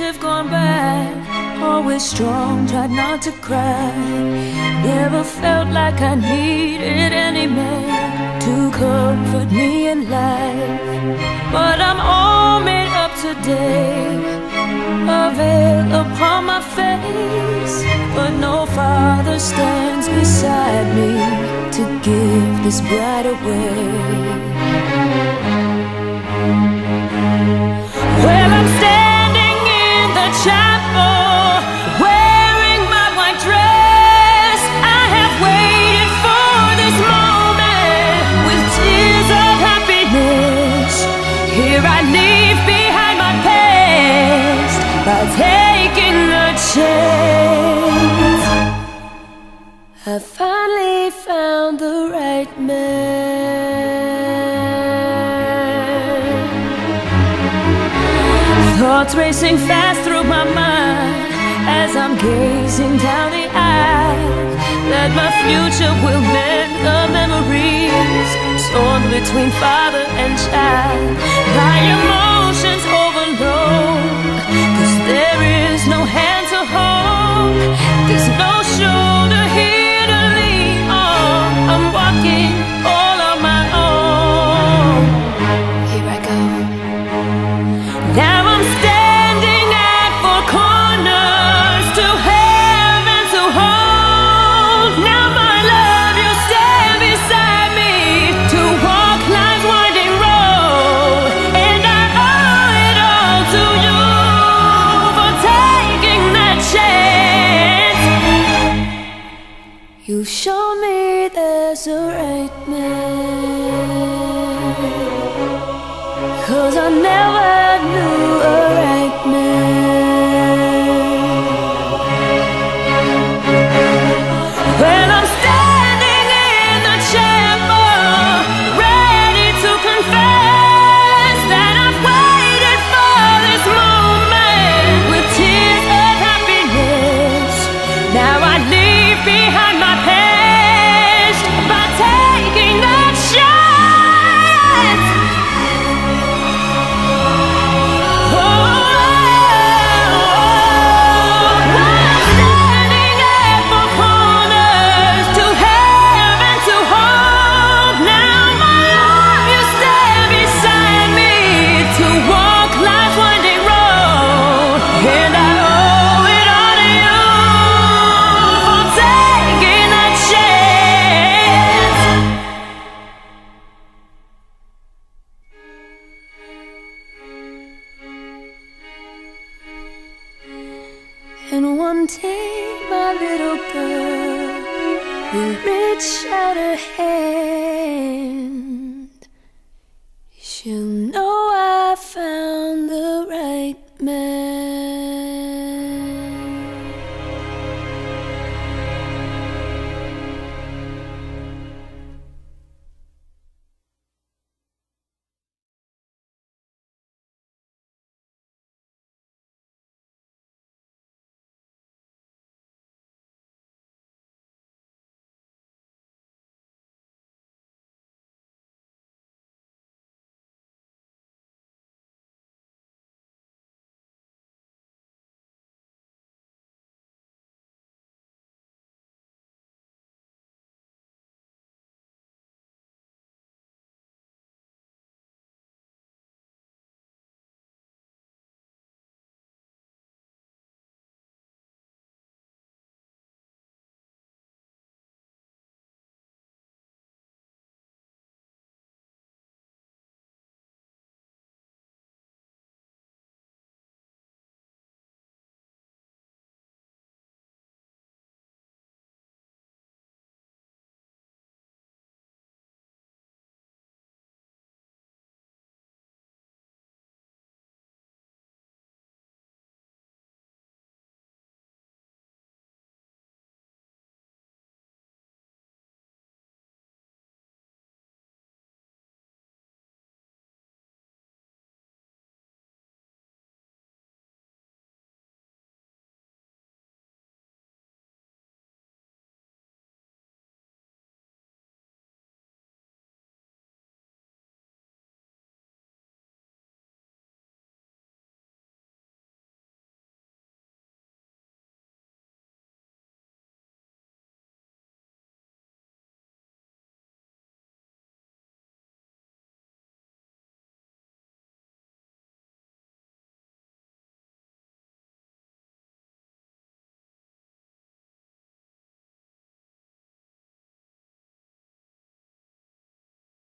years have gone by, always strong, tried not to cry. Never felt like I needed any man to comfort me in life. But I'm all made up today, a veil upon my face, but no father stands beside me to give this bride away. Well, I'm standing in the chapel, wearing my white dress. I have waited for this moment with tears of happiness. Here I leave behind my past by taking a chance. I finally found the right man. Thoughts racing fast through my mind as I'm gazing down the aisle, that my future will mend the memories torn between father and child. My emotions overload, 'cause there is no hand to hold, there's no shoulder here to lean on. I'm walking all on my own. Here I go. Now I'm standing at four corners, to heaven to hold. Now my love, you stand beside me to walk life's winding road, and I owe it all to you for taking that chance. You've shown me there's a right man, 'cause I never knew a right man. When I'm standing in the chapel, ready to confess that I've waited for this moment with tears of happiness. Now I leave behind my past by taking the chance. And one day my little girl will reach out her hand. She'll know I found the right man.